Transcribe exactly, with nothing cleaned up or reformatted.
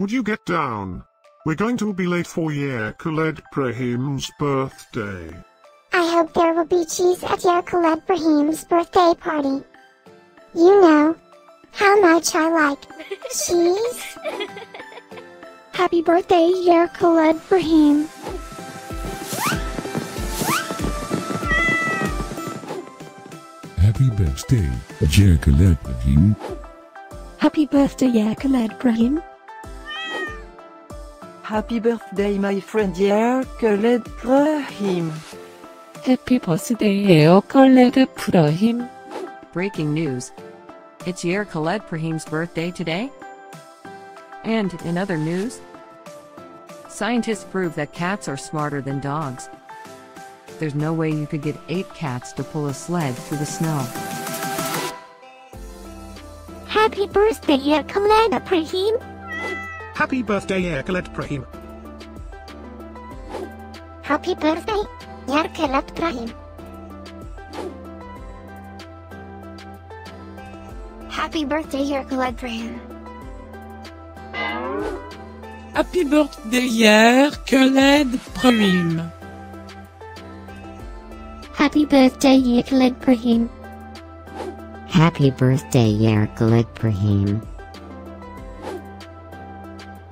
Would you get down? We're going to be late for Jair Kaled Prahim's birthday. I hope there will be cheese at Jair Kaled Prahim's birthday party. You know how much I like cheese. Happy birthday, Jair Kaled Prahim. Happy birthday, Jair Kaled Prahim. Happy birthday, Jair Kaled Prahim. Happy birthday, my friend Jair Kaled Prahim. Happy birthday, Jair Kaled Prahim. Breaking news. It's Jair Kaled Prahim's birthday today. And in other news, scientists prove that cats are smarter than dogs. There's no way you could get eight cats to pull a sled through the snow. Happy birthday, Jair Kaled Prahim. Happy birthday, Jair Kaled Prahim. Happy birthday, Jair Kaled Prahim. Happy birthday, Jair Kaled Prahim. Happy birthday, Jair Kaled Prahim. Happy birthday, Jair Kaled Prahim. Happy birthday, Jair Kaled Prahim.